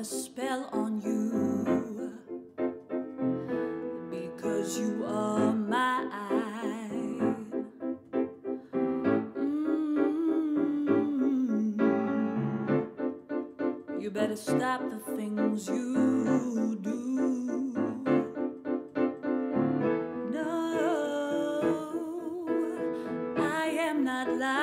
a spell on you, because you are mine. You better stop the things you do. No, I am not lying.